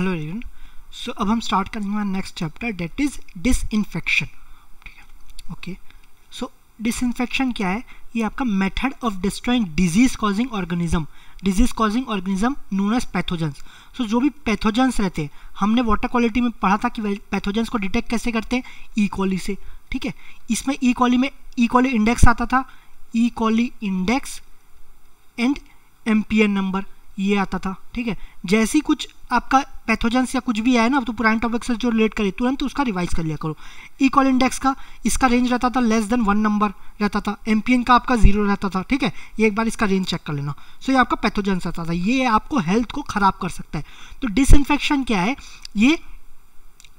Hello everyone, सो अब हम start करेंगे हमारा next chapter that is disinfection. ठीक है, ओके। सो डिसइंफेक्शन क्या है? ये आपका method of destroying disease causing organism known as pathogens. So जो भी पैथोजेंस रहते हैं, हमने वाटर क्वालिटी में पढ़ा था कि पैथोजेंस को डिटेक्ट कैसे करते हैं, ई कॉली से। ठीक है, इसमें ई कॉली में ई कॉली इंडेक्स आता था, E coli index and MPN number ये आता था। ठीक है, जैसे ही कुछ आपका पैथोजेंस या कुछ भी आया ना, तो पुराने टॉपिक से जो रिलेट करे तुरंत तो उसका रिवाइज कर लिया करो। ई कॉल इंडेक्स का इसका रेंज रहता था लेस देन 1 नंबर रहता था, एमपीएन का आपका 0 रहता था। ठीक है, ये एक बार इसका रेंज चेक कर लेना। सो ये आपका पैथोजेंस रहता था, ये आपको हेल्थ को ख़राब कर सकता है। तो डिसइंफेक्शन क्या है? ये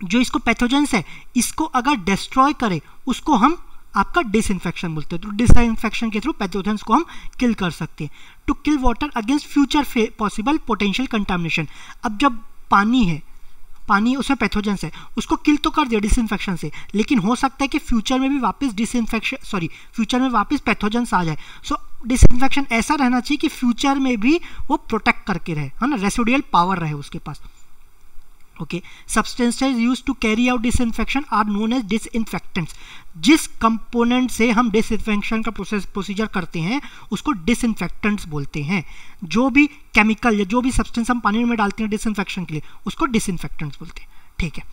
जो इसको पैथोजेंस है इसको अगर डिस्ट्रॉय करे उसको हम आपका डिसइंफेक्शन बोलते हैं। तो डिसइंफेक्शन के थ्रू पैथोजेंस को हम किल कर सकते हैं। To kill water against future possible potential contamination. अब जब पानी है, पानी उसमें पैथोजेंस है, उसको किल तो कर दिया डिसइंफेक्शन से, लेकिन हो सकता है कि फ्यूचर में भी वापस पैथोजेंस आ जाए। सो डिसइंफेक्शन ऐसा रहना चाहिए कि फ्यूचर में भी वो प्रोटेक्ट करके रहे, है ना, रेसिडुअल पावर रहे उसके पास। Okay, substances use to carry out disinfection are known as disinfectants. जिस कंपोनेंट से हम डिसइंफेक्शन का प्रोसीजर करते हैं उसको डिसइंफेक्टेंट्स बोलते हैं। जो भी केमिकल या जो भी सब्सटेंस हम पानी में डालते हैं डिसइंफेक्शन के लिए उसको डिसइंफेक्टेंट्स बोलते हैं। ठीक है,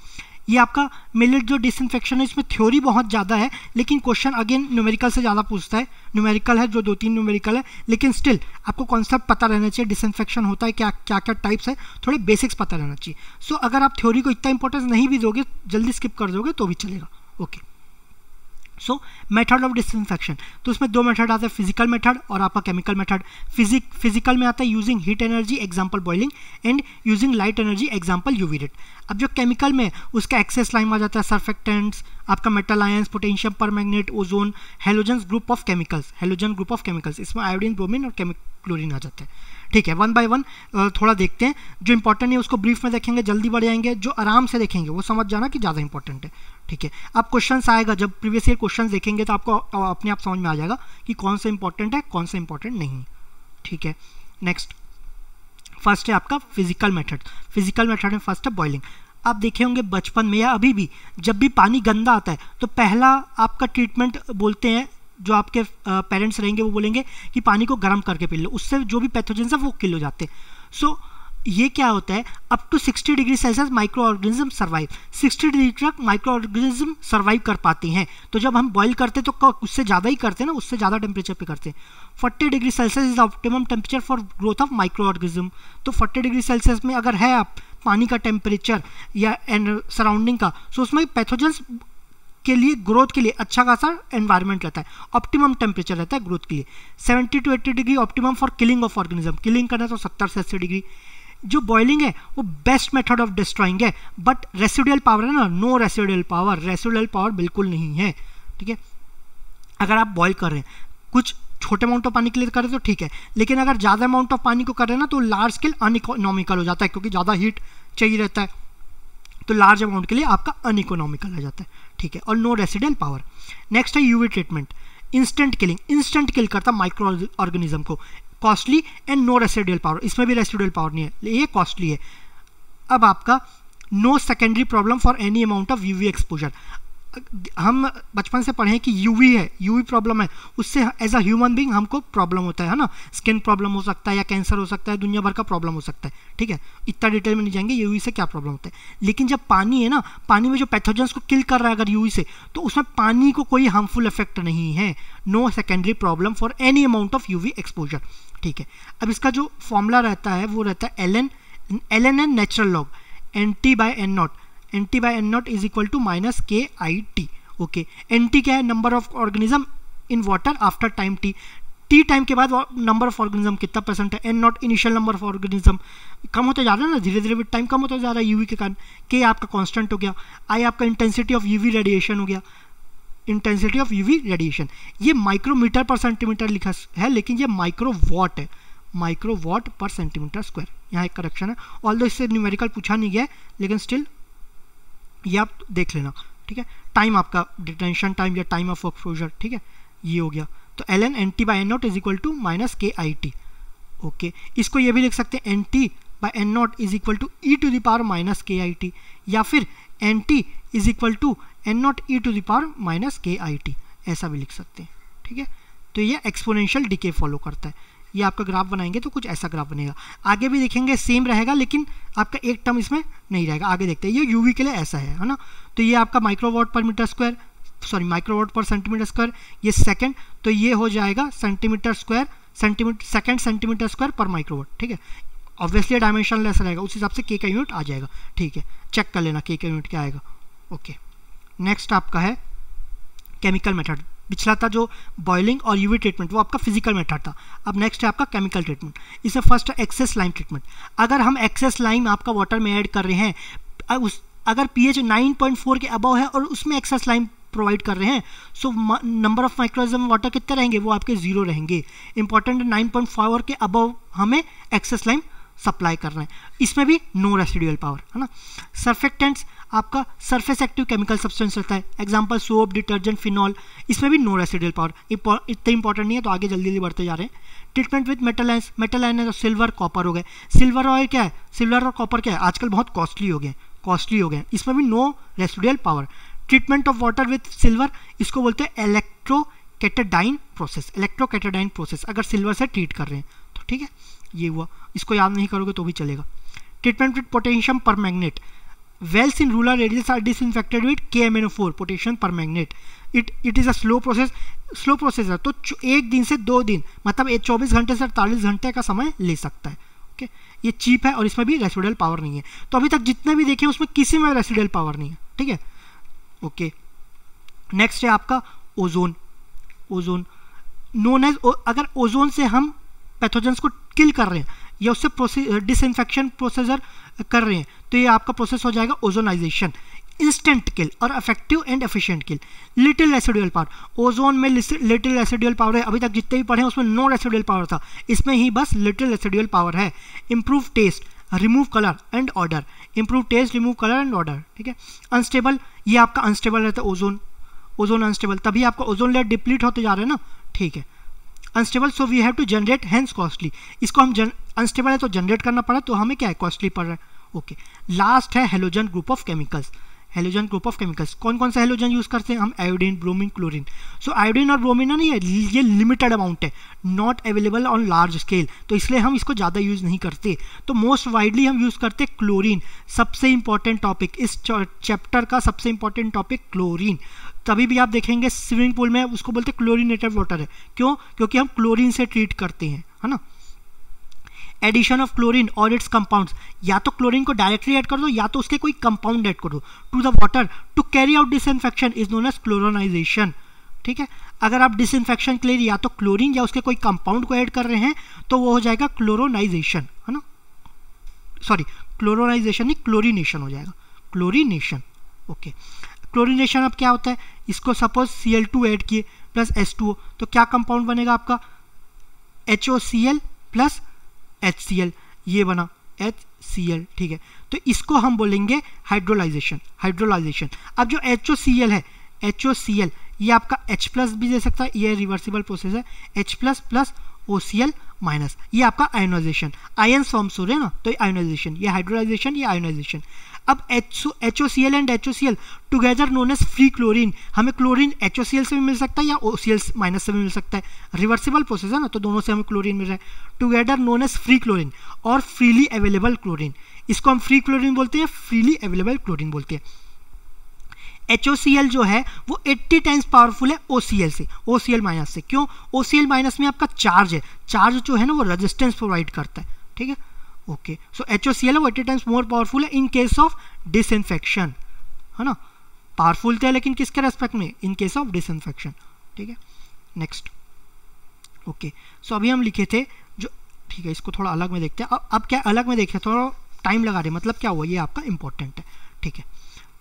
ये आपका मेनली जो डिसइंफेक्शन है इसमें थ्योरी बहुत ज़्यादा है, लेकिन क्वेश्चन अगेन न्यूमेरिकल से ज़्यादा पूछता है। न्यूमेरिकल है जो 2-3 न्यूमेरिकल है, लेकिन स्टिल आपको कॉन्सेप्ट पता रहना चाहिए डिसइंफेक्शन होता है क्या, क्या क्या टाइप्स है, थोड़े बेसिक्स पता रहना चाहिए। सो अगर आप थ्योरी को इतना इंपॉर्टेंस नहीं भी दोगे, जल्दी स्किप कर दोगे तो भी चलेगा। Okay, so method of disinfection, तो इसमें 2 मेथड आते हैं, फिजिकल मेथड और आपका केमिकल मेथड। फिजिकल में आता है using heat energy example boiling and using light energy example UV rays. अब जो केमिकल में उसका एक्सेस लाइन आ जाता है, सर्फेक्टेंट्स, आपका metal ions, potassium permanganate, ozone, halogen group of chemicals. इसमें आयोडीन, ब्रोमीन और क्लोरीन आ जाता है। ठीक है, 1 बाय 1 थोड़ा देखते हैं। जो इंपॉर्टेंट है उसको ब्रीफ में देखेंगे, जल्दी बढ़ जाएंगे। जो आराम से देखेंगे वो समझ जाना कि ज़्यादा इंपॉर्टेंट है। ठीक है, आप क्वेश्चंस आएगा, जब प्रीवियस ईयर क्वेश्चंस देखेंगे तो आपको अपने आप समझ में आ जाएगा कि कौन सा इंपॉर्टेंट है कौन सा इंपॉर्टेंट नहीं। ठीक है, नेक्स्ट फर्स्ट है आपका फिजिकल मेथड। फिजिकल मेथड में फर्स्ट है बॉइलिंग। आप देखे होंगे बचपन में या अभी भी जब भी पानी गंदा आता है तो पहला आपका ट्रीटमेंट बोलते हैं, जो आपके पेरेंट्स रहेंगे वो बोलेंगे कि पानी को गर्म करके पी लो, उससे जो भी पैथोजेंस है वो किल हो जाते हैं। सो ये क्या होता है, up to 60 degree Celsius micro organism survive, 60 degree तक माइक्रो ऑर्गेनिज्म सर्वाइव कर पाती हैं। तो जब हम बॉईल करते तो उससे ज़्यादा ही करते हैं ना, उससे ज़्यादा टेम्परेचर पे करते हैं। 40 degree Celsius is optimum temperature for growth of micro organism. तो 40 डिग्री सेल्सियस में अगर है आप पानी का टेम्परेचर या एंड सराउंडिंग का, सो उसमें पैथोजेंस के लिए ग्रोथ के लिए अच्छा खासा एनवायरनमेंट रहता है, ऑप्टिमम टेम्परेचर रहता है ग्रोथ के लिए। 70 to 80 degree optimum for killing of organism, killing करना तो 70 से 80 डिग्री। जो बॉइलिंग है वो बेस्ट मेथड ऑफ डिस्ट्रॉइंग है, बट रेसिडुअल पावर है ना, नो रेसिडुअल पावर बिल्कुल नहीं है। ठीक है, अगर आप बॉयल कर रहे हैं कुछ छोटे अमाउंट ऑफ पानी के लिए करें तो ठीक है, लेकिन अगर ज़्यादा अमाउंट ऑफ पानी को कर रहे हैं ना तो लार्ज स्केल अनइकोनॉमिकल हो जाता है, क्योंकि ज़्यादा हीट चाहिए रहता है, तो लार्ज अमाउंट के लिए आपका अनइकोनॉमिकल हो जाता है। ठीक है, और नो रेसिडुअल पावर। नेक्स्ट है UV treatment, instant killing, instant kill करता माइक्रो ऑर्गेनिज्म को, costly and no residual power, इसमें भी रेसिडुअल पावर नहीं है, ये कॉस्टली है। अब आपका no secondary problem for any amount of UV exposure. हम बचपन से पढ़े हैं कि यूवी है, यूवी प्रॉब्लम है, उससे एज अ ह्यूमन बीइंग हमको प्रॉब्लम होता है ना, स्किन प्रॉब्लम हो सकता है या कैंसर हो सकता है, दुनिया भर का प्रॉब्लम हो सकता है। ठीक है, इतना डिटेल में नहीं जाएंगे यूवी से क्या प्रॉब्लम होता है, लेकिन जब पानी है ना, पानी में जो पैथोजेंस को किल कर रहा है अगर यूवी से, तो उसमें पानी को कोई हार्मफुल इफेक्ट नहीं है, no secondary problem for any amount of UV exposure. ठीक है, अब इसका जो फॉर्मूला रहता है वो रहता है L N N natural log, N T by N not is equal to minus K I T. Okay, N T क्या है, number of organism in water after time T, T time के बाद number of organism कितना percent है, N not initial number of organism, कम होता जा रहा है ना धीरे धीरे, विद टाइम कम होता जा रहा है यूवी के कारण। के आपका कांस्टेंट हो गया, आई आपका इंटेंसिटी ऑफ यूवी रेडिएशन हो गया, इंटेंसिटी ऑफ यूवी रेडिएशन। ये माइक्रोमीटर पर सेंटीमीटर लिखा है, लेकिन ये माइक्रोवॉट है, माइक्रोवॉट पर सेंटीमीटर स्क्वायर, यहाँ एक करेक्शन है। ऑल्दो इससे न्यूमेरिकल पूछा नहीं गया है, लेकिन स्टिल ये आप देख लेना। ठीक है, टाइम आपका डिटेंशन टाइम या टाइम ऑफ एक्सपोजर। ठीक है, ये हो गया, तो L N T by N not is equal to minus K I T. Okay, इसको ये भी लिख सकते हैं N T by N not is equal to E to the power minus K I T, या फिर N T is equal to N not E to the power minus K I T, ऐसा भी लिख सकते हैं। ठीक है, तो ये एक्सपोनेंशियल डिके फॉलो करता है। ये आपका ग्राफ बनाएंगे तो कुछ ऐसा ग्राफ बनेगा। आगे भी देखेंगे सेम रहेगा, लेकिन आपका एक टर्म इसमें नहीं रहेगा। आगे देखते हैं, ये यूवी के लिए ऐसा है ना। तो ये आपका microwatt per metre square, sorry microwatt पर सेंटीमीटर स्क्वायर, ये सेकंड, तो ये हो जाएगा centimetre square, centimetre second centimetre square पर माइक्रोवाट। ठीक है, ऑब्वियसली डायमेंशनलेस रहेगा, उस हिसाब से के का यूनिट आ जाएगा। ठीक है, चेक कर लेना के का यूनिट क्या आएगा। ओके, नेक्स्ट आपका है केमिकल मेथड। पिछला था जो बॉइलिंग और यूवी ट्रीटमेंट, वो आपका फिजिकल मेथड था। अब नेक्स्ट है आपका केमिकल ट्रीटमेंट। इसमें फर्स्ट है एक्सेस लाइम ट्रीटमेंट। अगर हम एक्सेस लाइम आपका वाटर में ऐड कर रहे हैं, उस अगर पीएच 9.4 के अबव है और उसमें एक्सेस लाइम प्रोवाइड कर रहे हैं, सो नंबर ऑफ माइक्रोइज्म वाटर कितने रहेंगे, वो आपके जीरो रहेंगे। इंपॉर्टेंट 9.4 के अबव हमें एक्सेस लाइम सप्लाई करना है। इसमें भी नो रेसिडुअल पावर है ना। सर्फेक्टेंट्स आपका सरफेस एक्टिव केमिकल सब्सटेंस रहता है, एग्जांपल सोप, डिटर्जेंट, फिनॉल, इसमें भी नो रेसिडुअल पावर। इतना इंपॉर्टेंट नहीं है, तो आगे जल्दी जल्दी बढ़ते जा रहे हैं। Treatment with metal ions, metal ion है तो सिल्वर, कॉपर हो गए। सिल्वर और क्या है, सिल्वर और कॉपर क्या है, आजकल बहुत कॉस्टली हो गए, इसमें भी no residual power. Treatment of water with silver, इसको बोलते हैं इलेक्ट्रोकेटाडाइन प्रोसेस, अगर सिल्वर से ट्रीट कर रहे हैं तो। ठीक है, ये हुआ, इसको याद नहीं करोगे तो भी चलेगा। Treatment with potassium permanganate, wells in rural areas are disinfected with KMnO4 potassium permanganate, it is a slow process, है तो एक दिन से दो दिन, मतलब 24 घंटे से 48 घंटे का समय ले सकता है। ओके, ये चीप है और इसमें भी रेसिडुअल पावर नहीं है। तो अभी तक जितने भी देखे उसमें किसी में रेसिडुअल पावर नहीं है। ठीक है, ओके, नेक्स्ट है आपका ओजोन। नोन एज, अगर ओजोन से हम पैथोजेंस को किल कर रहे हैं या उससे डिसइंफेक्शन प्रोसीजर कर रहे हैं, तो ये आपका प्रोसेस हो जाएगा ओजोनाइजेशन। इंस्टेंट किल और effective and efficient kill, little residual power. Ozone में लिटिल रेसिडुअल पावर है, अभी तक जितने भी पढ़े हैं उसमें नो रेसिडुअल पावर था, इसमें ही बस लिटिल रेसिडुअल पावर है। Improve taste, remove colour and odour, ठीक है। अनस्टेबल, ये आपका अनस्टेबल रहता है ओजोन, अनस्टेबल, तभी आपका ओजोन लेयर डिप्लीट होते जा रहे हैं ना। ठीक है, unstable, so we have to generate, hence costly, इसको हम अनस्टेबल है तो जनरेट करना पड़ा, तो हमें क्या है, कॉस्टली पड़ रहा है। ओके, लास्ट है हेलोजन ग्रुप ऑफ केमिकल्स। कौन कौन सा हेलोजन यूज़ करते हैं हम, iodine, bromine, chlorine. So iodine और ब्रोमीन नहीं है, ये लिमिटेड अमाउंट है, not available on large scale, तो इसलिए हम इसको ज़्यादा यूज़ नहीं करते। तो मोस्ट वाइडली हम यूज़ करते हैं क्लोरीन, सबसे इंपॉर्टेंट टॉपिक इस चैप्टर का, सबसे इंपॉर्टेंट टॉपिक क्लोरीन। तभी भी आप देखेंगे स्विमिंग पूल में उसको बोलते हैं क्लोरीनेटेड वाटर है, क्यों, क्योंकि हम क्लोरीन से ट्रीट करते हैं, है ना। एडिशन ऑफ क्लोरीन और इट्स कंपाउंड्स, या तो क्लोरीन को डायरेक्टली ऐड कर दो या तो उसके कोई कंपाउंड ऐड कर दो to the water to carry out disinfection is known as chlorination. ठीक है, अगर आप डिसइंफेक्शन के लिए या तो क्लोरीन या उसके कोई कंपाउंड को ऐड कर रहे हैं तो वो हो जाएगा क्लोरोनाइजेशन, है ना। सॉरी, क्लोरोनाइजेशन नहीं, क्लोरीनेशन हो जाएगा, क्लोरीनेशन। ओके, क्लोरीनेशन अब क्या होता है, इसको सपोज Cl2 ऐड किए प्लस H2O, तो क्या कंपाउंड बनेगा आपका, HOCl प्लस HCl, ये बना HCl। ठीक है, तो इसको हम बोलेंगे हाइड्रोलाइजेशन, अब जो HOCl है, ये आपका H+ भी दे सकता है, ये रिवर्सिबल प्रोसेस है, H+ प्लस OCl माइनस, ये आपका आयोनाइजेशन, आयन फॉर्म्स हो रहे हैं ना, तो आयोनाइजेशन, ये हाइड्रोलाइजेशन, ये आयोनाइजेशन। अब HOCl and HOCl together known as free chlorine, हमें क्लोरीन HOCl से भी मिल सकता है या OCl माइनस से भी मिल सकता है, रिवर्सिबल प्रोसेस है ना, तो दोनों से हमें क्लोरीन मिल रहा है, together known as free chlorine और फ्रीली अवेलेबल क्लोरीन। इसको हम फ्री क्लोरीन बोलते हैं, फ्रीली अवेलेबल क्लोरीन बोलते हैं। HOCl जो है वो 80 टाइम्स पावरफुल है OCl से, OCl माइनस से, क्यों, OCl माइनस में आपका चार्ज है, चार्ज जो है ना वो रेजिस्टेंस प्रोवाइड करता है। ठीक है, ओके, सो HOCl है वो 80 टाइम्स मोर पावरफुल है इन केस ऑफ डिसइंफेक्शन, है ना, पावरफुल तो है लेकिन किसके रेस्पेक्ट में, इन केस ऑफ डिसइंफेक्शन। ठीक है, नेक्स्ट, ओके, सो अभी हम लिखे थे जो, ठीक है, इसको थोड़ा अलग में देखते हैं। अब क्या अलग में देखे, थोड़ा टाइम लगा रहे, मतलब क्या हुआ, ये आपका इंपॉर्टेंट है। ठीक है,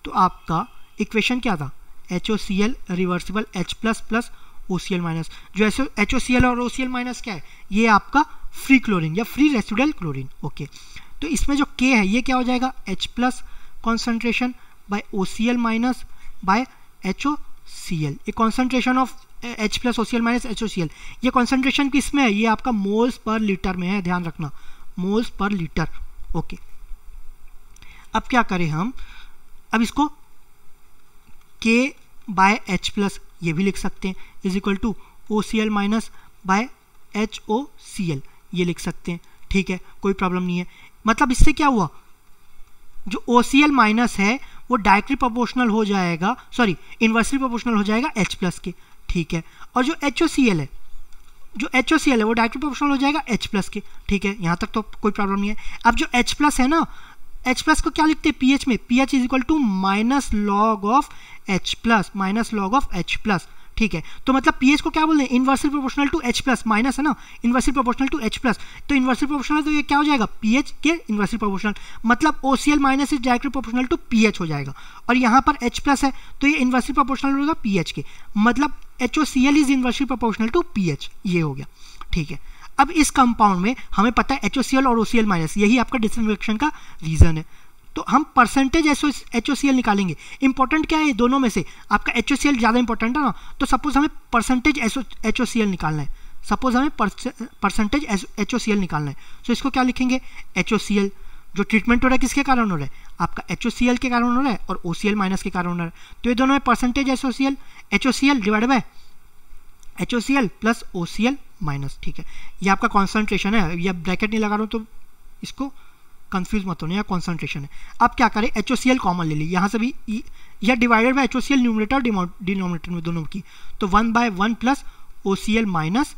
तो आपका इक्वेशन क्या था, HOCl reversible H plus plus OCl minus, जो ऐसे HOCl और OCl माइनस क्या है, ये आपका फ्री क्लोरीन या फ्री रेसिडुअल क्लोरीन। ओके, तो इसमें जो K है ये क्या हो जाएगा, H plus concentration by OCl minus by HOCl, ये concentration of H plus OCl minus HOCl, ये कॉन्सेंट्रेशन किस में है, ये आपका मोल्स पर लीटर में है, ध्यान रखना, मोल्स पर लीटर। ओके, अब क्या करें हम, अब इसको K बाय एच प्लस ये भी लिख सकते हैं is equal to O C L minus by H O C L ये लिख सकते हैं, ठीक है, कोई प्रॉब्लम नहीं है। मतलब इससे क्या हुआ, जो ओ सी एल माइनस है वो डायरेक्टली प्रोपोर्शनल हो जाएगा, सॉरी इन्वर्सली प्रोपोर्शनल हो जाएगा H प्लस के, ठीक है, और जो एच ओ सी एल है, जो एच ओ सी एल है वो डायरेक्टली प्रोपोर्शनल हो जाएगा H प्लस के, ठीक है, यहाँ तक तो कोई प्रॉब्लम नहीं है। अब जो H प्लस है ना, H प्लस को क्या लिखते हैं पी एच में, P H is equal to minus log of H plus, minus log of H plus, ठीक है, तो मतलब पी एच को क्या बोलते हैं inversely proportional to H plus, minus है ना, inversely proportional to H plus, तो इन्वर्सली प्रोपोर्शनल तो ये क्या हो जाएगा पी एच के इन्वर्सली प्रोपोर्शनल, मतलब O C L minus is directly proportional to P H हो जाएगा, और यहाँ पर H प्लस है तो ये इन्वर्सली प्रोपोर्शनल होगा पी एच के, मतलब H O C L is inversely proportional to P H, ये हो गया, ठीक है। अब इस कंपाउंड में हमें पता है एच ओ सी एल और ओ सी एल माइनस, यही आपका डिसइन्फेक्शन का रीज़न है, तो हम percentage H O C L निकालेंगे। इंपॉर्टेंट क्या है दोनों में से, आपका एच ओ सी एल ज़्यादा इंपॉर्टेंट है ना, तो सपोज हमें percentage H O C L निकालना है, सपोज हमें percentage H O C L निकालना है, सो इसको क्या लिखेंगे एच ओ सी एल, जो ट्रीटमेंट हो रहा है किसके कारण हो रहा है, आपका एच ओ सी एल के कारण हो रहा है और ओ सी एल माइनस के कारण हो रहा है, तो ये दोनों में percentage H O C L divided by H O C L plus O C L minus, ठीक है, ये आपका कॉन्सेंट्रेशन है, या ब्रैकेट नहीं लगा रहा हूँ तो इसको कंफ्यूज मत होना, यह कॉन्सेंट्रेशन है। अब क्या करें, H O C L common ले ली यहाँ से भी, या divided by H O C L numerator denominator में दोनों की, तो 1/1 plus O C L minus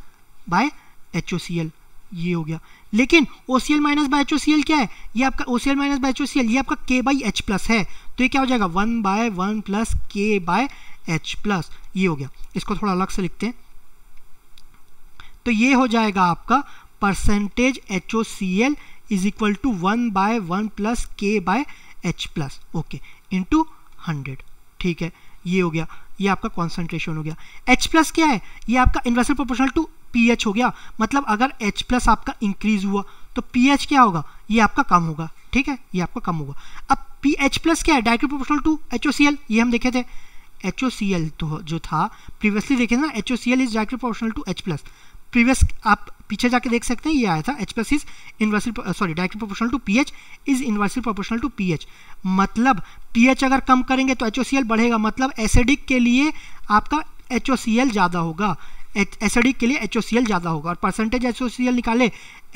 by H O C L, ये हो गया। लेकिन O C L minus by H O C L क्या है, ये आपका O C L minus by H O C L ये आपका के बाई एच प्लस है, तो ये क्या हो जाएगा 1/1 plus K by H plus, ये हो गया। इसको थोड़ा अलग से लिखते हैं, तो ये हो जाएगा आपका percentage H O C L is equal to 1/1 plus K by H plus, okay, into 100, ठीक है, ये हो गया, ये आपका कॉन्सेंट्रेशन हो गया। H प्लस क्या है, ये आपका inversely proportional to P H हो गया, मतलब अगर H प्लस आपका इंक्रीज हुआ तो पी एच क्या होगा, ये आपका कम होगा, ठीक है, ये आपका कम होगा। अब पी एच प्लस क्या है, directly proportional to H O C L, ये हम देखे थे एच ओ सी एल तो जो था प्रीवियसली देखे थे ना, H O C L is directly proportional to H plus, previous आप पीछे जाके देख सकते हैं, ये आया था H plus is inversely, sorry directly proportional to P H is inversely proportional to P H, मतलब पी एच अगर कम करेंगे तो एच ओ सी एल बढ़ेगा, मतलब एसिडिक के लिए आपका एच ओ सी एल ज़्यादा होगा, एसिडिक के लिए एच ओ सी एल ज़्यादा होगा। और percentage H O C L निकाले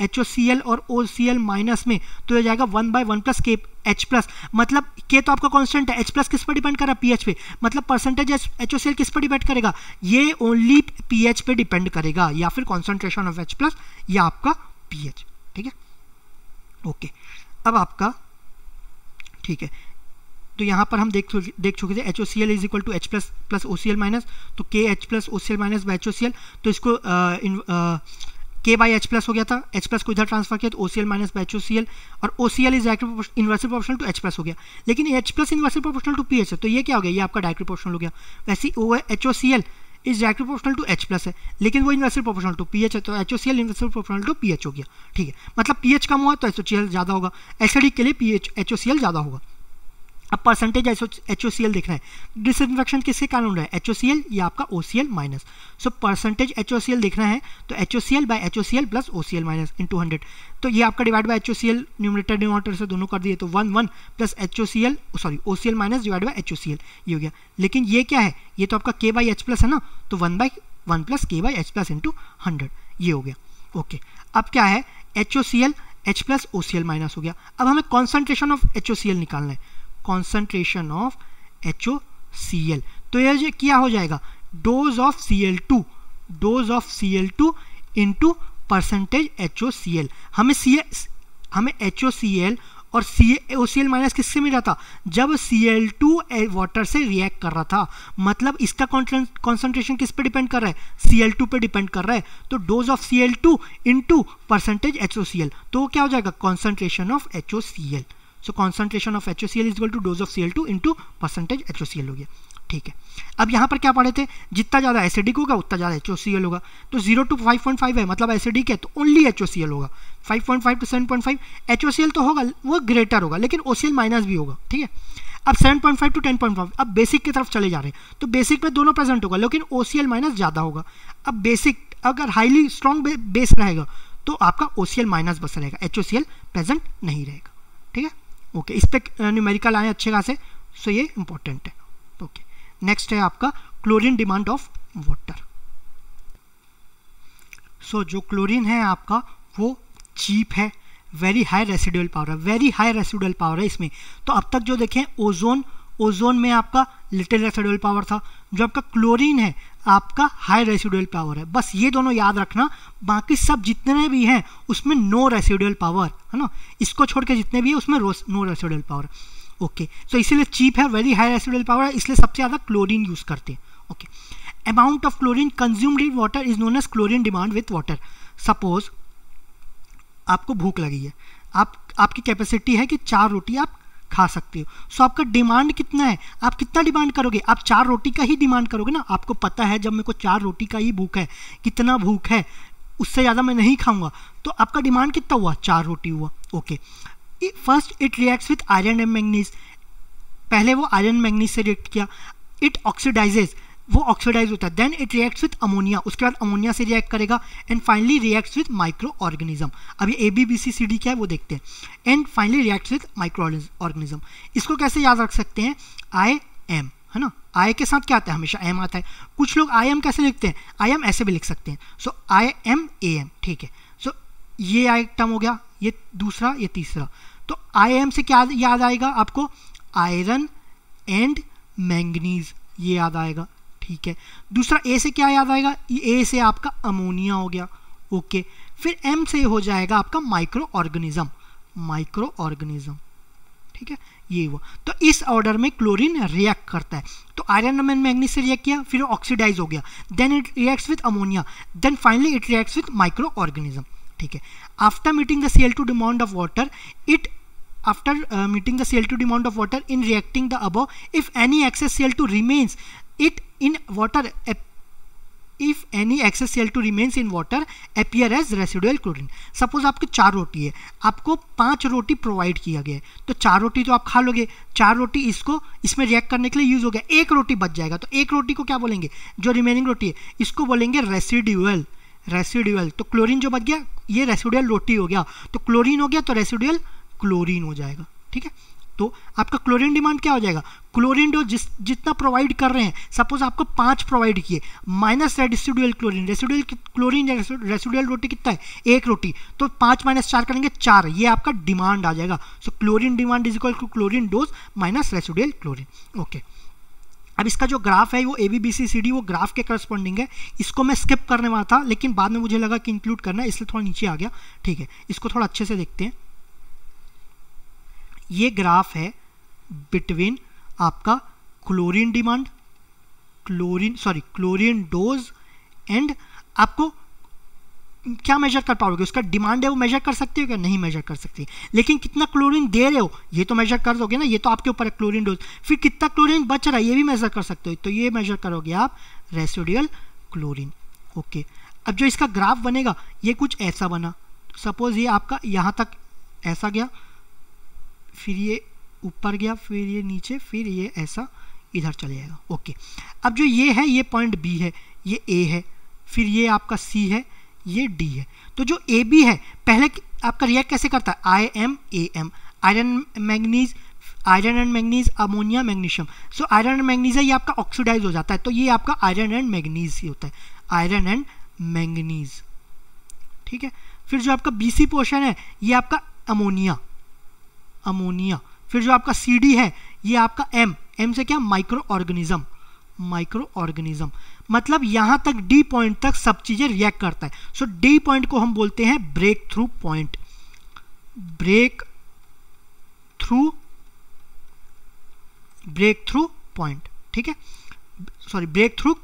एच ओ सी एल और ओ सी एल माइनस में, तो यह जाएगा 1/1 प्लस के एच प्लस, मतलब के तो आपका कांस्टेंट है, एच प्लस किस पर डिपेंड कर रहा है पी एच पे, मतलब percentage H O C L किस पर डिपेंड करेगा, ये ओनली पी एच पे डिपेंड करेगा, या फिर कॉन्सेंट्रेशन ऑफ एच प्लस या आपका पी एच, ठीक है, ओके। अब आपका ठीक है, तो यहाँ पर हम देख चुके थे H O C L is equal to H plus plus O C L minus, तो K H plus O C L minus by H O C L, तो इसको के बाई एच प्लस हो गया था, एच प्लस को इधर transfer किया तो O C L minus by H O C L, और O C L is directly inversely proportional to H plus हो गया, लेकिन H plus inversely proportional to P H है, तो ये क्या हो गया, ये आपका डायरेक्टली प्रोपोर्शनल हो गया। वैसे O H O C L is directly proportional to H plus है, लेकिन वो inversely proportional to P H है, तो H O C L inversely proportional to P H हो गया, ठीक है, मतलब पी एच कम हुआ तो एच ओ सी एल ज़्यादा होगा, एसिडिक के लिए P H H O C L ज़्यादा होगा। अब percentage H O C L देखना है, डिसइन्फेक्शन किसके कारण हो रहा है, एच ओ सी एल या आपका O C L minus, so percentage H O C L देखना है, तो H O C L by H O C L plus O C L minus into 100, तो ये आपका divide by H O C L numerator denominator से दोनों कर दिए, तो 1/1 plus H O C L, sorry O C L minus divide by H O C L, ये हो गया। लेकिन ये क्या है, ये तो आपका के बाई एच प्लस है ना, तो 1/1 plus K by H plus into 100, ये हो गया, ओके। अब क्या है, H O C L H plus O C L minus हो गया। अब हमें concentration of H O C L निकालना है, concentration of H O C L, तो यह जो क्या हो जाएगा, dose of C L two, dose of C L two into percentage H O C L. हमें एच ओ सी एल और ओ सी एल माइनस किससे मिला था, जब सी एल टू वाटर से रिएक्ट कर रहा था, मतलब इसका कॉन्सेंट्रेशन किस पे डिपेंड कर रहा है, सी एल टू पे डिपेंड कर रहा है, तो dose of C L two into percentage H O C L, तो क्या हो जाएगा concentration of H O C L, so concentration of H O C L is equal to dose of C L two into percentage H O C L हो गया, ठीक है। अब यहाँ पर क्या पढ़े थे, जितना ज़्यादा एसिडिक होगा उतना ज़्यादा एच ओ सी एल होगा, तो 0 to 5.5 है, मतलब एसिडिक है तो only H O C L होगा, 5.5 to 7.5 H O C L तो होगा, वो ग्रेटर होगा, लेकिन ओ सी एल माइनस भी होगा, ठीक है। अब 7.5 to 10.5, अब बेसिक की तरफ चले जा रहे हैं, तो बेसिक में दोनों प्रेजेंट होगा, लेकिन ओ सी एल माइनस ज़्यादा होगा। अब बेसिक अगर हाईली स्ट्रॉन्ग बेस रहेगा तो आपका OCl माइनस बस रहेगा, HOCl प्रेजेंट नहीं रहेगा। ठीक है, ओके, इस पर न्यूमेरिकल आए अच्छे खासे, सो ये इंपॉर्टेंट है। ओके, नेक्स्ट है आपका chlorine demand of water. So जो क्लोरीन है आपका वो चीप है, वेरी हाई रेसिडुअल पावर है, वेरी हाई रेसिडुअल पावर है इसमें। तो अब तक जो देखें ओजोन में आपका लिटिल रेसिडुअल पावर था, जो आपका क्लोरीन है आपका हाई रेसिडुअल पावर है। बस ये दोनों याद रखना, बाकी सब जितने भी हैं उसमें नो रेसिडुअल पावर है ना, इसको छोड़ के जितने भी हैं उसमें नो रेसिडुअल पावर। ओके, तो इसीलिए चीप है, वेरी हाई रेसिडुअल पावर है, इसलिए सबसे ज़्यादा क्लोरीन यूज़ करते हैं। Okay, amount of chlorine consumed in water is known as chlorine demand with water. Suppose आपको भूख लगी है, आपकी कैपेसिटी है कि 4 रोटी आप खा सकते हो। सो आपका डिमांड कितना है, आप कितना डिमांड करोगे? आप 4 रोटी का ही डिमांड करोगे ना। आपको पता है जब मेरे को 4 रोटी का ही भूख है, कितना भूख है, उससे ज़्यादा मैं नहीं खाऊंगा। तो आपका डिमांड कितना हुआ? 4 रोटी हुआ। Okay, first it reacts with iron and manganese, पहले वो आयरन मैंगनीज से रिएक्ट किया, इट ऑक्सीडाइजेज, वो ऑक्सीडाइज होता है, then it reacts with ammonia, उसके बाद अमोनिया से रिएक्ट करेगा, and finally reacts with microorganism. अब ये ABCD क्या है वो देखते हैं, and finally reacts with microorganism. इसको कैसे याद रख सकते हैं? IM है ना, आई के साथ क्या आता है, हमेशा एम आता है। कुछ लोग IM कैसे लिखते हैं? IM ऐसे भी लिख सकते हैं, सो IM AM, ठीक है। सो ये आई टर्म हो गया, ये दूसरा, ये तीसरा। तो IM से क्या याद आएगा आपको? आयरन एंड मैंगनीज, ये याद आएगा, ठीक है। दूसरा A से क्या याद आएगा? A से आपका अमोनिया हो गया। ओके, फिर M से हो जाएगा आपका माइक्रो ऑर्गेनिज्म, ठीक है, ये हुआ। तो इस ऑर्डर में क्लोरीन रिएक्ट करता है। तो आयरन एंड मैंगनीज से रिएक्ट किया, फिर ऑक्सीडाइज हो गया, then it reacts with ammonia, then finally it reacts with microorganism, ठीक है। After meeting the Cl2 demand of water, it after meeting the Cl2 demand of water in reacting the above, if any excess Cl2 remains it in water, if any excess Cl2 remains in water appear as residual chlorine। Suppose आपकी 4 रोटी है, आपको 5 रोटी provide किया गया है, तो 4 रोटी तो आप खा लोगे, 4 रोटी इसमें रिएक्ट करने के लिए यूज़ हो गया, 1 रोटी बच जाएगा। तो 1 रोटी को क्या बोलेंगे? जो रिमेनिंग रोटी है इसको बोलेंगे रेसिड्यूअल। तो क्लोरीन जो बच गया ये रेसिड्यूअल रोटी हो गया, तो क्लोरीन हो गया तो रेसिड्यूअल क्लोरीन हो जाएगा, ठीक है। तो आपका क्लोरीन डिमांड क्या हो जाएगा? क्लोरीन जो जितना प्रोवाइड कर रहे हैं, सपोज आपको 5 प्रोवाइड किए माइनस रेसिडुअल क्लोरीन, रेसिडुअल रोटी कितना है? 1 रोटी, तो 5 - 4 करेंगे 4, ये आपका डिमांड आ जाएगा। So chlorine demand is equal to chlorine dose minus residual chlorine. Okay, अब इसका जो ग्राफ है वो ABCD वो ग्राफ के करस्पॉन्डिंग है, इसको मैं स्किप करने वाला था लेकिन बाद में मुझे लगा कि इंक्लूड करना है इसलिए थोड़ा नीचे आ गया, ठीक है। इसको थोड़ा अच्छे से देखते हैं, ये ग्राफ है बिटवीन आपका क्लोरीन डोज एंड आपको क्या मेजर कर पाओगे, उसका डिमांड है वो मेजर कर सकते हो क्या? नहीं मेजर कर सकते, लेकिन कितना क्लोरीन दे रहे हो ये तो मेजर कर दोगे ना, ये तो आपके ऊपर है क्लोरीन डोज। फिर कितना क्लोरीन बच रहा है ये भी मेजर कर सकते हो, तो ये मेजर करोगे आप रेसिडुअल क्लोरीन। ओके, अब जो इसका ग्राफ बनेगा ये कुछ ऐसा बना, सपोज ये आपका यहाँ तक ऐसा गया, फिर ये ऊपर गया, फिर ये नीचे, फिर ये ऐसा इधर चले जाएगा। ओके, अब जो ये है ये पॉइंट B है, ये A है, फिर ये आपका C है, ये D है। तो जो AB है पहले आपका रिएक्ट कैसे करता है? IM AM, iron and manganese, ammonia, magnesium. So iron and manganese है, ये आपका ऑक्सीडाइज हो जाता है, तो ये आपका आयरन एंड मैंगनीज ही होता है, आयरन एंड मैंगनीज, ठीक है। फिर जो आपका BC पोर्शन है ये आपका अमोनिया, फिर जो आपका CD है ये आपका M से क्या? Microorganism. मतलब यहाँ तक D पॉइंट तक सब चीज़ें रिएक्ट करता है। सो D पॉइंट को हम बोलते हैं ब्रेक थ्रू पॉइंट, ठीक है, सॉरी ब्रेक थ्रू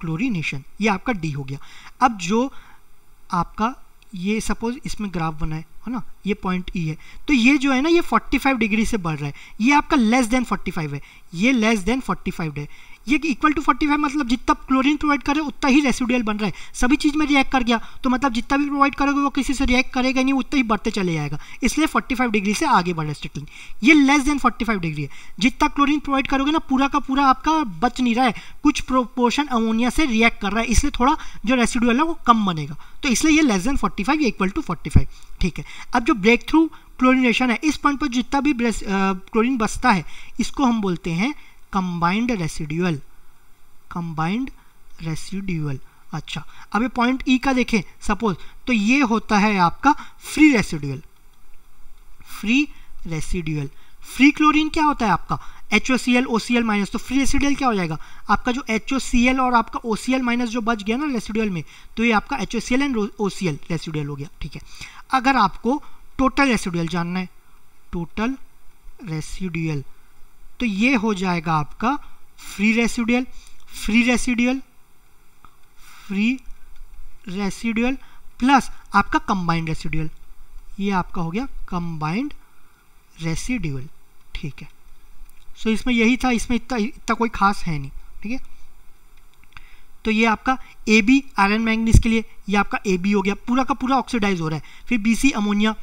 क्लोरीनेशन, ये आपका D हो गया। अब जो आपका ये सपोज इसमें ग्राफ बना है ना, ये पॉइंट E है, तो ये जो है ना ये 45 डिग्री से बढ़ रहा है, ये आपका लेस देन 45 है, ये लेस देन 45 है, ये इक्वल टू 45 मतलब जितना क्लोरीन प्रोवाइड करे उतना ही रेसिडुअल बन रहा है, सभी चीज़ में रिएक्ट कर गया तो मतलब जितना भी प्रोवाइड करोगे वो किसी से रिएक्ट करेगा नहीं, उतना ही बढ़ते चले जाएगा, इसलिए 45 डिग्री से आगे बढ़ रहा है स्ट्रिक्टलिन। ये लेस देन 45 डिग्री है, जितना क्लोरीन प्रोवाइड करोगे ना पूरा का पूरा आपका बच नहीं रहा है, कुछ प्रोपोर्शन अमोनिया से रिएक्ट कर रहा है, इसलिए थोड़ा जो रेसिडुअल है वो कम बनेगा, तो इसलिए ये लेस देन 45 इक्वल टू 45, ठीक है। अब जो ब्रेक थ्रू क्लोरिनेशन है, इस पॉइंट पर जितना भी क्लोरीन बचता है इसको हम बोलते हैं कंबाइंड रेसिडुअल, कंबाइंड रेसिडुअल। अच्छा, अब ये पॉइंट ई का देखें सपोज, तो ये होता है आपका free residual, free residual. Free chlorine क्या होता है आपका HOCl OCl माइनस, तो फ्री रेसिडुअल क्या हो जाएगा आपका जो HOCl और आपका OCl माइनस जो बच गया ना रेसिडुअल में, तो ये आपका HOCl एंड OCl रेसिडुअल हो गया, ठीक है। अगर आपको टोटल रेसिडुअल जानना है, टोटल रेसिडुअल, तो ये हो जाएगा आपका free residual, free residual, free residual plus आपका कंबाइंड रेसिडुअल, ये आपका हो गया कंबाइंड रेसिडुअल, ठीक है। सो इसमें यही था, इसमें इतना कोई खास है नहीं, ठीक है। तो ये आपका AB आयरन मैंगनीज के लिए ये आपका AB हो गया, पूरा का पूरा ऑक्सीडाइज हो रहा है, फिर BC अमोनिया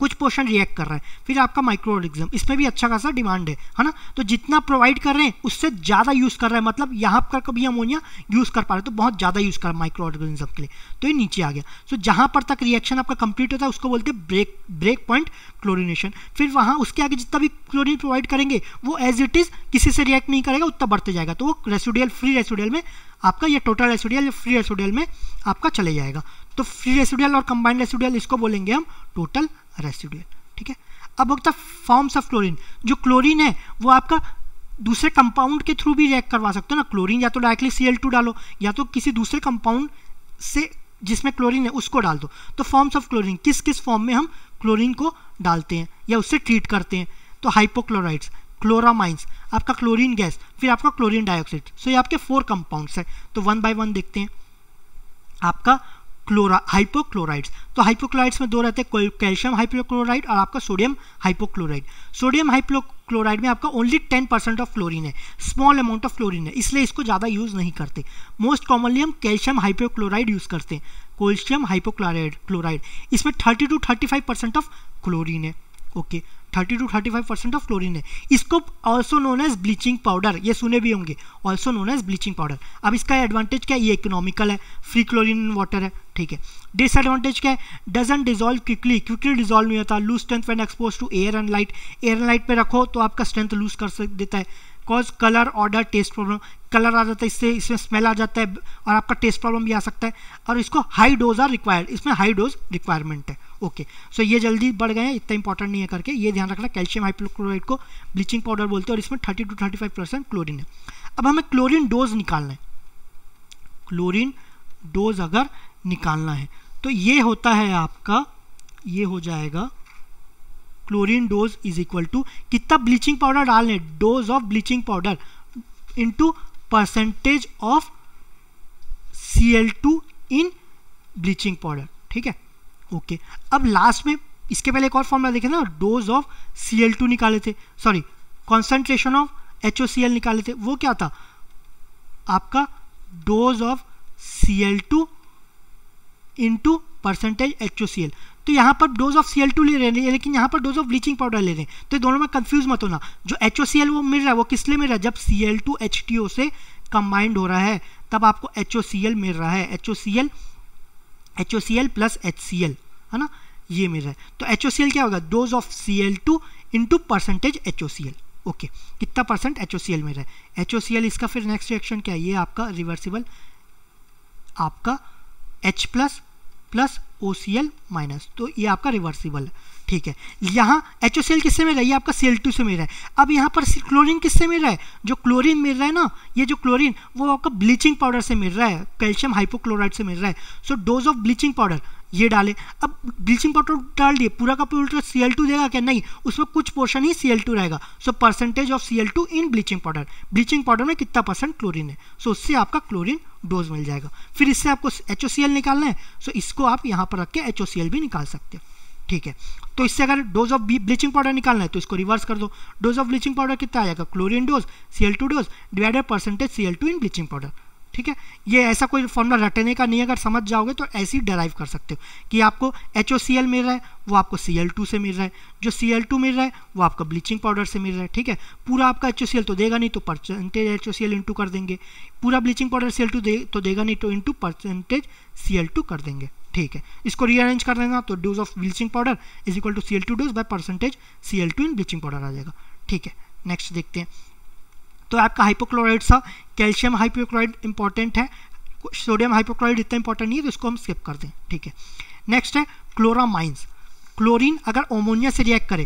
कुछ पोर्शन रिएक्ट कर रहा है, फिर आपका माइक्रो ऑर्गेनिज्म, इसमें भी अच्छा खासा डिमांड है ना, तो जितना प्रोवाइड कर रहे हैं उससे ज़्यादा यूज़ कर रहा है, मतलब यहाँ पर कभी अमोनिया यूज़ कर पा रहे तो बहुत ज़्यादा यूज़ कर रहा है माइक्रो ऑर्गेनिज्म के लिए, तो ये नीचे आ गया। सो जहाँ पर तक रिएक्शन आपका कंप्लीट होता है उसको बोलते हैं ब्रेक पॉइंट क्लोरिनेशन, फिर वहाँ उसके आगे जितना भी क्लोरीन प्रोवाइड करेंगे वो एज इट इज़ किसी से रिएक्ट नहीं करेगा, उतना बढ़ते जाएगा, तो वो रेसिडुअल फ्री रेसिडुअल में आपका ये टोटल रेसिडुअल या फ्री रेसिडुअल में आपका चले जाएगा, तो फ्री रेसिडुअल और कंबाइंड रेसिडुअल इसको बोलेंगे हम टोटल रेसिडुअल, ठीक है। अब होता फॉर्म्स ऑफ क्लोरीन, जो क्लोरीन है वो आपका दूसरे कंपाउंड के थ्रू भी रिएक्ट करवा सकते हो ना, क्लोरीन या तो डायरेक्टली Cl2 डालो या तो किसी दूसरे कंपाउंड से जिसमें क्लोरीन है उसको डाल दो, तो फॉर्म्स ऑफ क्लोरीन किस किस फॉर्म में हम क्लोरीन को डालते हैं या उससे ट्रीट करते हैं, तो हाइपोक्लोराइड्स, क्लोरामाइंस, आपका क्लोरीन गैस, फिर आपका क्लोरीन डाइऑक्साइड, सो ये आपके 4 कंपाउंड्स हैं, तो वन बाय वन देखते हैं। आपका हाइपोक्लोराइड्स, तो हाइपोक्लोराइड्स में 2 रहते हैं, कैल्शियम हाइपोक्लोराइड और आपका सोडियम हाइपोक्लोराइड। सोडियम हाइपोक्लोराइड में आपका ओनली 10% ऑफ फ्लोरीन है, स्मॉल अमाउंट ऑफ फ्लोरीन है, इसलिए इसको ज़्यादा यूज़ नहीं करते। मोस्ट कॉमनली हम कैल्शियम हाइपोक्लोराइड यूज़ करते हैं, कैल्शियम हाइपोक्लोराइड, इसमें 30 to 35% ऑफ क्लोरीन है, ओके 30 to 35% ऑफ क्लोरीन है। इसको also known as bleaching powder, ये सुने भी होंगे, also known as bleaching powder. अब इसका एडवांटेज क्या है, ये इकोनॉमिकल है, फ्री क्लोरीन वाटर है, ठीक है। डिसएडवांटेज क्या है, डजंट डिजोल्व क्विकली डिजोल्व नहीं होता, lose strength when expose to air and light, air and light पे रखो तो आपका स्ट्रेंथ लूज कर देता है। Cause colour, odour, taste problem, colour आ जाता है इससे, इसमें स्मेल आ जाता है और आपका टेस्ट प्रॉब्लम भी आ सकता है, और इसको हाई डोज आर रिक्वायर्ड, इसमें हाई डोज रिक्वायरमेंट है, ओके। सो ये जल्दी बढ़ गए हैं, इतना इंपॉर्टेंट नहीं है करके ये ध्यान रखना। कैल्शियम हाइपोक्लोराइड को ब्लीचिंग पाउडर बोलते हैं और इसमें 30 to 35% क्लोरीन है। अब हमें क्लोरीन डोज निकालना है, क्लोरीन डोज अगर निकालना है तो ये होता है आपका, ये हो जाएगा chlorine dose is equal to कितना ब्लीचिंग पाउडर डालने, dose of bleaching powder into percentage of Cl2 in bleaching powder, ठीक है, ओके। अब लास्ट में इसके पहले एक और फॉर्मूला देखे ना, डोज ऑफ Cl2 निकाले थे, सॉरी कॉन्सेंट्रेशन ऑफ HOCl निकाले थे, वो क्या था आपका dose of Cl2 into percentage HOCl, तो यहाँ पर डोज ऑफ Cl2 ले रहे हैं लेकिन यहाँ पर डोज ऑफ ब्लीचिंग पाउडर ले रहे हैं, तो दोनों में कंफ्यूज मत होना। जो HOCl वो मिल रहा है वो किस लिए मिल रहा है, जब Cl2 HTO से कंबाइंड हो रहा है तब आपको HOCl मिल रहा है, HOCl प्लस HCl है ना, ये मिल रहा है, तो HOCl क्या होगा, dose of Cl2 into percentage HOCl, okay, कितना परसेंट HOCl मिल रहा है। HOCl इसका फिर नेक्स्ट रिएक्शन क्या है, ये आपका रिवर्सिबल आपका H प्लस OCl माइनस, तो ये आपका रिवर्सिबल है, ठीक है। यहाँ HOCl किससे मिल रहा है, ये आपका Cl2 से मिल रहा है। अब यहाँ पर क्लोरीन किससे मिल रहा है, जो क्लोरीन मिल रहा है ना, ये जो क्लोरीन वो आपका ब्लीचिंग पाउडर से मिल रहा है, कैल्शियम हाइपोक्लोराइड से मिल रहा है, so dose of bleaching powder ये डाले। अब ब्लीचिंग पाउडर डाल दिए, पूरा का पूरा Cl2 देगा क्या, नहीं, उसमें कुछ पोर्शन ही Cl2 रहेगा, so percentage of Cl2 in bleaching powder, bleaching powder में कितना परसेंट क्लोरीन है, सो उससे आपका क्लोरीन डोज मिल जाएगा। फिर इससे आपको HOCl निकालना है, सो इसको आप यहाँ पर रख के HOCl भी निकाल सकते हो, ठीक है। तो इससे अगर डोज ऑफ ब्लीचिंग पाउडर निकालना है तो इसको रिवर्स कर दो। डोज ऑफ ब्लीचिंग पाउडर कितना आएगा, chlorine dose Cl2 dose divided percentage Cl2 in bleaching powder. ठीक है, ये ऐसा कोई फॉर्मूला रटने का नहीं है, अगर समझ जाओगे तो ऐसे ही डराइव कर सकते हो कि आपको HOCl मिल रहा है वो आपको Cl2 से मिल रहा है, जो Cl2 मिल रहा है वो आपका ब्लीचिंग पाउडर से मिल रहा है। ठीक है, पूरा आपका HOCl तो देगा नहीं तो परसेंटेज HOCl इंटू कर देंगे, पूरा ब्लीचिंग पाउडर Cl2 तो देगा नहीं तो इंटू परसेंटेज Cl2 कर देंगे। ठीक है, इसको रीअरेंज कर देना तो dose of bleaching powder is equal to Cl2 dose by percentage Cl2 in bleaching powder आ जाएगा। ठीक है, नेक्स्ट देखते हैं। तो आपका हाइपोक्लोराइड था, कैल्शियम हाइपोक्लोराइड इंपॉर्टेंट है, सोडियम हाइपोक्लोराइड इतना इंपॉर्टेंट नहीं है तो इसको हम स्किप कर दें। ठीक है, नेक्स्ट है क्लोरामाइंस। क्लोरीन अगर अमोनिया से रिएक्ट करे,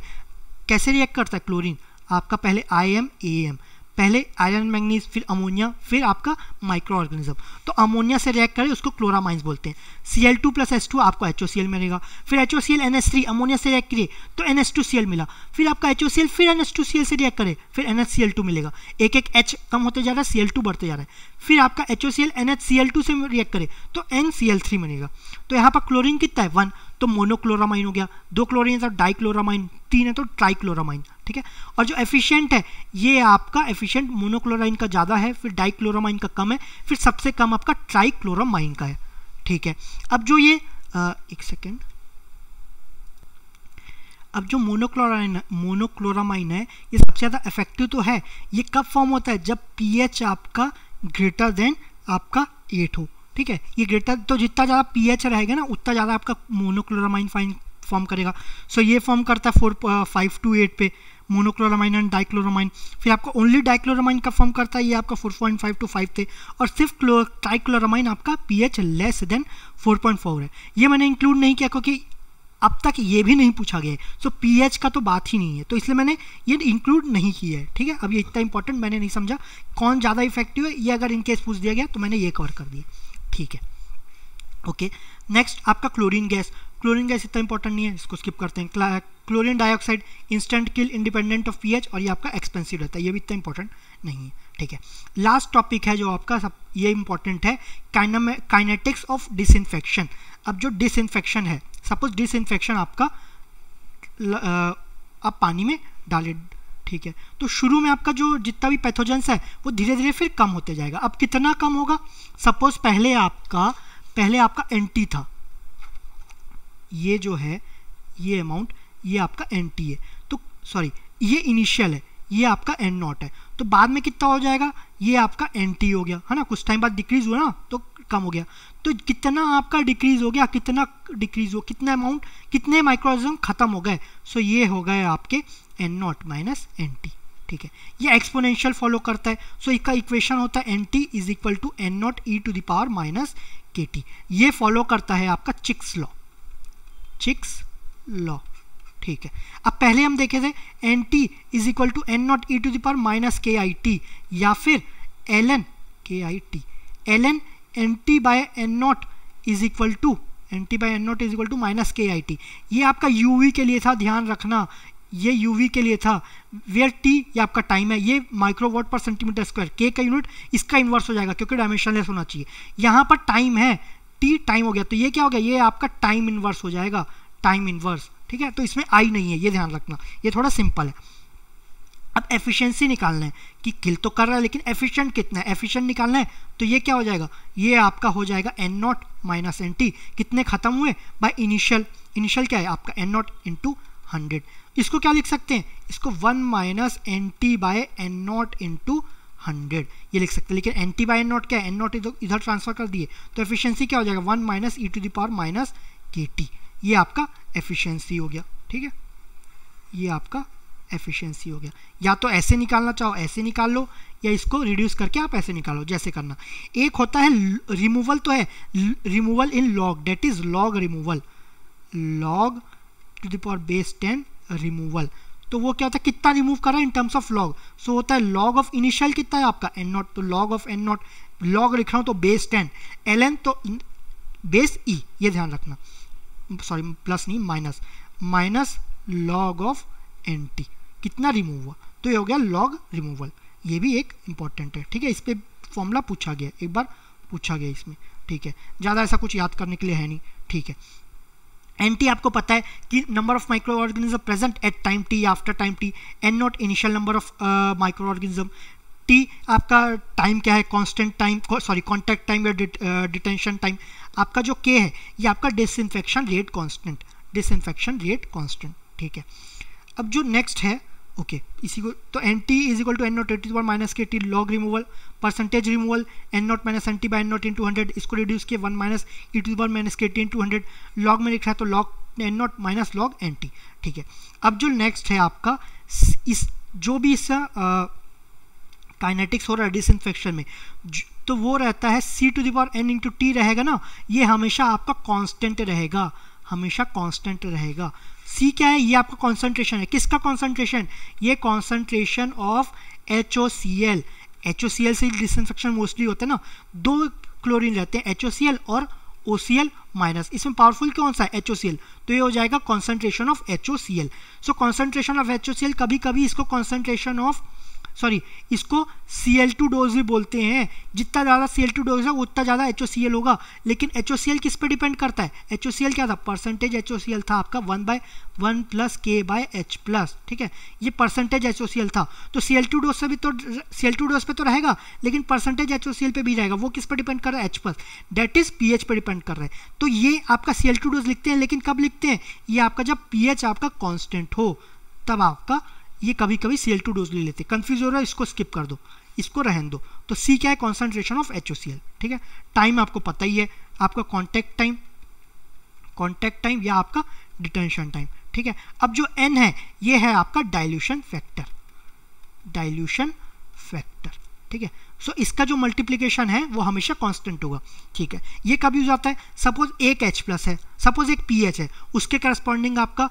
कैसे रिएक्ट करता है क्लोरीन, आपका पहले IMAbraM, पहले आयरन मैंगनीज, फिर अमोनिया, फिर आपका माइक्रो ऑर्गेनिज्म। तो अमोनिया से रिएक्ट करे उसको क्लोरामाइंस बोलते हैं। Cl2 + H2 आपको HOCl मिलेगा, फिर HOCl NH3 अमोनिया से रिएक्ट करिए तो NH2Cl मिला, फिर आपका HOCl फिर NH2Cl से रिएक्ट करे फिर NHCl2 मिलेगा। एक एक H कम होते जा रहा है, Cl2 बढ़ते जा रहा है, फिर आपका HOCl NHCl2 से रिएक्ट करे तो NCl3 बनेगा। तो यहाँ पर क्लोरीन कितना है 1, तो मोनोक्लोरामाइन हो गया, 2 क्लोरीन है तो डाइक्लोरामाइन, 3 है तो ट्राइक्लोरामाइन। ठीक है, और जो एफिशिएंट है ये आपका एफिशिएंट मोनोक्लोराइन का ज़्यादा है, फिर डाइक्लोरामाइन का कम है, फिर सबसे कम आपका ट्राइक्लोरामाइन का है। ठीक है, अब जो ये अब जो मोनोक्लोरामाइन है ये सबसे ज़्यादा इफेक्टिव तो है, ये कब फॉर्म होता है जब pH आपका ग्रेटर देन आपका 8 हो। ठीक है, ये ग्रेटर तो जितना ज़्यादा pH रहेगा ना उतना ज़्यादा आपका मोनोक्लोरामाइन फॉर्म करेगा। सो ये फॉर्म करता है 4.528 पे मोनोक्लोरामाइन एंड डाइक्लोरामाइन, फिर आपका ओनली डाइक्लोरामाइन का फॉर्म करता है, ये आपका 4.525 थे, और सिर्फ ट्राइक्लोरामाइन आपका pH लेस देन 4.4 है। ये मैंने इंक्लूड नहीं किया क्योंकि अब तक ये भी नहीं पूछा गया है, सो pH का तो बात ही नहीं है, तो इसलिए मैंने ये इंक्लूड नहीं किया है। ठीक है, अब ये इतना इंपॉर्टेंट मैंने नहीं समझा कौन ज़्यादा इफेक्टिव है, ये अगर इनकेस पूछ दिया गया तो मैंने ये कवर कर दिया। ठीक है, ओके, नेक्स्ट आपका क्लोरीन गैस। क्लोरीन गैस इतना इंपॉर्टेंट नहीं है, इसको स्किप करते हैं। Chlorine dioxide instant kill independent of pH, और ये आपका एक्सपेंसिव रहता है, ये भी इतना इंपॉर्टेंट नहीं है। ठीक है, लास्ट टॉपिक है जो आपका सब ये इंपॉर्टेंट है, काइनेटिक्स ऑफ डिसइंफेक्शन। अब जो डिसइंफेक्शन है, सपोज डिसइंफेक्शन आपका आप पानी में डाले, ठीक है, तो शुरू में आपका जो जितना भी पैथोजेंस है वो धीरे धीरे फिर कम होते जाएगा। अब कितना कम होगा, सपोज पहले आपका NT था, ये जो है ये अमाउंट ये आपका NT है, तो सॉरी ये इनिशियल है, ये आपका N0 है, तो बाद में कितना हो जाएगा, ये आपका NT हो गया है ना, कुछ टाइम बाद डिक्रीज हुआ ना तो कम हो गया, तो कितना आपका डिक्रीज हो गया, कितना डिक्रीज हो, कितना अमाउंट, कितने माइक्रोऑर्गेनिज्म ख़त्म हो गए, सो ये हो गए आपके N0 - NT। ठीक है, ये एक्सपोनेंशियल फॉलो करता है, सो इसका इक्वेशन होता है NT = N0e⁻ KT। ये फॉलो करता है आपका चिक्स लॉ। ठीक है, अब पहले हम देखे थे NT = N0e⁻ KIT या फिर ln NT/N0 = -KIT। ये आपका UV के लिए था, ध्यान रखना ये UV के लिए था, वेयर T ये आपका टाइम है, ये माइक्रोवाट पर सेंटीमीटर स्क्वायर, K का यूनिट इसका इन्वर्स हो जाएगा क्योंकि डायमेंशनलेस होना चाहिए। यहाँ पर टाइम है, T टाइम हो गया, तो ये क्या हो गया, ये आपका टाइम इन्वर्स हो जाएगा, टाइम इन्वर्स। ठीक है, तो इसमें I नहीं है, ये ध्यान रखना, ये थोड़ा सिंपल है। अब एफिशिएंसी निकालना है कि किल तो कर रहा है लेकिन एफिशिएंट कितना है, एफिशिएंट निकालना है, तो ये क्या हो जाएगा, ये आपका हो जाएगा N0 - NT, कितने ख़त्म हुए बाय इनिशियल, इनिशियल क्या है आपका N0 × 100। इसको क्या लिख सकते हैं, इसको 1 - NT/N0 × 100 ये लिख सकते हैं, लेकिन NT/N0 क्या है, N0 इधर ट्रांसफर कर दिए तो एफिशिएंसी क्या हो जाएगा, 1 - e⁻ KT। ये आपका एफिशिएंसी हो गया। ठीक है, ये आपका एफिशिएंसी हो गया, या तो ऐसे निकालना चाहो ऐसे निकाल लो, या इसको रिड्यूस करके आप ऐसे निकालो, जैसे करना। एक होता है रिमूवल, तो है removal in log, that is log removal, log ⁻¹⁰ removal, तो वो क्या होता है कितना रिमूव करा in terms of log, so होता है लॉग ऑफ इनिशियल कितना है आपका N0, तो log of N0, लॉग लिख रहा हूँ तो base 10, ln तो बेस e, ये ध्यान रखना, सॉरी प्लस नहीं minus, minus log of NT, कितना रिमूव हुआ, तो ये हो गया लॉग रिमूवल, ये भी एक इंपॉर्टेंट है। ठीक है, इस पर फॉर्मूला पूछा गया, एक बार पूछा गया इसमें। ठीक है, ज़्यादा ऐसा कुछ याद करने के लिए है नहीं। ठीक है, एनटी आपको पता है कि number of micro organism present at time T after time T, N not initial number of micro organism, T आपका टाइम क्या है constant time sorry contact time या डिटेंशन टाइम, आपका जो के है ये आपका डिसइंफेक्शन रेट कांस्टेंट, ठीक है। अब जो नेक्स्ट है ओके इसी को तो N T is equal to N not एटी minus K T log removal percentage removal N not minus N T by N not in 200 इसको रिड्यूस किया 1 minus E to one minus K T in 200 log में लिखा है तो log N not minus log N T, ठीक है। अब जो नेक्स्ट है आपका इस जो भी इसका काइनेटिक्स हो रहा है डिसइंफेक्शन में तो वो रहता है C to the power N into T रहेगा ना, ये हमेशा आपका कॉन्स्टेंट रहेगा, हमेशा कांस्टेंट रहेगा। सी क्या है, ये आपका कॉन्सेंट्रेशन है, किसका कॉन्सेंट्रेशन, ये कॉन्सेंट्रेशन ऑफ HOCl, HOCl से डिसइंफेक्शन मोस्टली होता है ना, दो क्लोरीन रहते हैं HOCl और OCl माइनस, इसमें पावरफुल कौन सा है HOCl, तो ये हो जाएगा concentration of HOCl। So concentration of HOCl कभी कभी इसको कॉन्सेंट्रेशन ऑफ सॉरी इसको Cl2 डोज भी बोलते हैं, जितना ज़्यादा Cl2 डोज है उतना ज़्यादा HOCl होगा, लेकिन HOCl किस पे डिपेंड करता है, HOCl क्या था परसेंटेज HOCl था आपका 1 plus K by H plus, ठीक है, ये परसेंटेज HOCl था तो Cl2 डोज से भी तो Cl2 डोज पे तो रहेगा लेकिन परसेंटेज HOCl पे भी रहेगा, वो किस पे डिपेंड कर रहा है H plus that is P H पर डिपेंड कर रहा है। तो ये आपका Cl2 डोज लिखते हैं लेकिन कब लिखते हैं, ये आपका जब पी एच आपका कॉन्स्टेंट हो तब आपका ये कभी कभी Cl2 डोज ले लेते, कंफ्यूज हो रहा है इसको स्किप कर दो, इसको रहन दो। तो C क्या है कॉन्सेंट्रेशन ऑफ HOCl, ठीक है। टाइम आपको पता ही है आपका कॉन्टैक्ट टाइम या आपका डिटेंशन टाइम, ठीक है। अब जो N है ये है आपका डाइल्यूशन फैक्टर, ठीक है। सो इसका जो मल्टीप्लीकेशन है वो हमेशा कांस्टेंट होगा, ठीक है। ये कब यूज आता है, सपोज एक H प्लस है, सपोज एक PH है, उसके करस्पॉन्डिंग आपका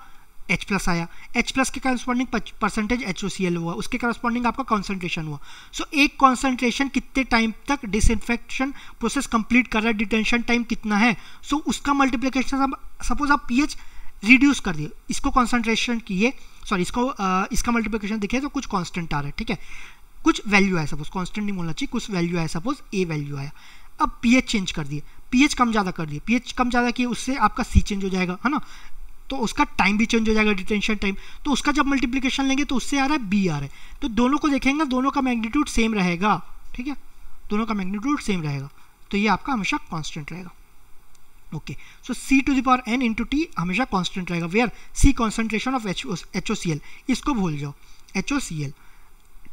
H प्लस आया, H प्लस के करस्पॉन्डिंग परसेंटेज HOCl हुआ, उसके करस्पॉन्डिंग आपका कॉन्सेंट्रेशन हुआ। सो एक कॉन्सेंट्रेशन कितने टाइम तक डिसइंफेक्शन प्रोसेस कंप्लीट कर रहा है, डिटेंशन टाइम कितना है, सो उसका मल्टीप्लिकेशन सपोज आप pH रिड्यूस कर दिए, इसको कॉन्सेंट्रेशन किए सॉरी इसका मल्टीप्लिकेशन दिखे तो कुछ कॉन्स्टेंट आ रहा है, ठीक है, कुछ वैल्यू आया, सपोज कॉन्स्टेंट नहीं बोलना चाहिए, कुछ वैल्यू आया, सपोज A वैल्यू आया। अब pH चेंज कर दिए, pH कम ज़्यादा कर दिए, pH कम ज़्यादा किए उससे आपका C चेंज हो जाएगा है ना, तो उसका टाइम भी चेंज हो जाएगा डिटेंशन टाइम, तो उसका जब मल्टीप्लिकेशन लेंगे तो उससे आ रहा है बी आ रहा है, तो दोनों को देखेंगे दोनों का मैग्नीट्यूड सेम रहेगा, ठीक है, दोनों का मैग्नीट्यूड सेम रहेगा तो ये आपका हमेशा कांस्टेंट रहेगा। Okay so C to the power N into T हमेशा कांस्टेंट रहेगा, where C concentration of HOCl, इसको भूल जाओ HOCl,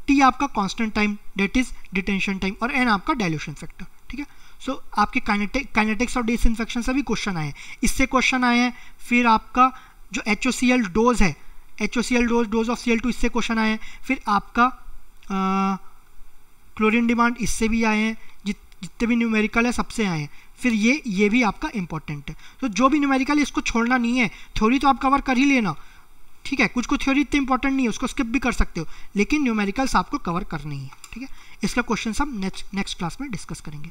टी आपका constant time that is detention time और एन आपका डाइल्यूशन फैक्टर, ठीक है। सो आपके काइनेटिक्स और डिसइंफेक्शन से भी क्वेश्चन आए हैं, इससे क्वेश्चन आए हैं, फिर आपका जो HOCl डोज है HOCl डोज ऑफ Cl2 इससे क्वेश्चन आए हैं, फिर आपका क्लोरीन डिमांड इससे भी आए हैं, जितने भी न्यूमेरिकल है सबसे आए हैं, फिर ये भी आपका इंपॉर्टेंट है। तो जो भी न्यूमेरिकल है इसको छोड़ना नहीं है, थ्योरी तो आप कवर कर ही लेना, ठीक है, कुछ कुछ थ्योरी इतनी इंपॉर्टेंट नहीं है उसको स्किप भी कर सकते हो, लेकिन न्यूमेरिकल्स आपको कवर करनी है, ठीक है। इसका क्वेश्चन हम नेक्स्ट क्लास में डिस्कस करेंगे।